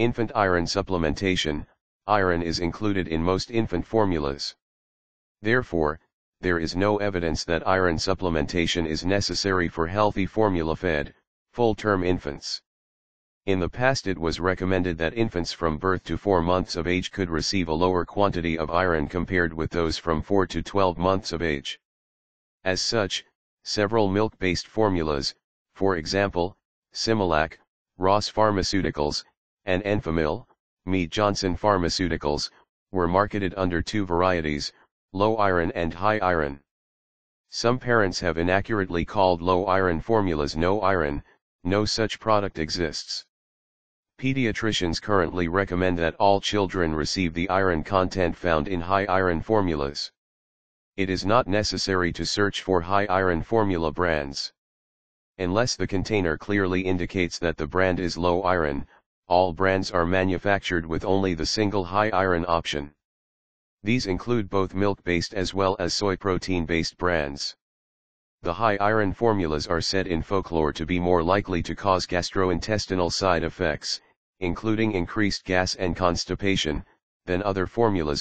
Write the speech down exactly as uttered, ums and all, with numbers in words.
Infant iron supplementation. Iron is included in most infant formulas. Therefore, there is no evidence that iron supplementation is necessary for healthy formula-fed, full-term infants. In the past it was recommended that infants from birth to four months of age could receive a lower quantity of iron compared with those from four to twelve months of age. As such, several milk-based formulas, for example, Similac, Ross Pharmaceuticals, and Enfamil, Mead Johnson Pharmaceuticals, were marketed under two varieties, low iron and high iron. Some parents have inaccurately called low iron formulas no iron. No such product exists. Pediatricians currently recommend that all children receive the iron content found in high iron formulas. It is not necessary to search for high iron formula brands. Unless the container clearly indicates that the brand is low iron, all brands are manufactured with only the single high iron option. These include both milk-based as well as soy protein-based brands. The high iron formulas are said in folklore to be more likely to cause gastrointestinal side effects, including increased gas and constipation, than other formulas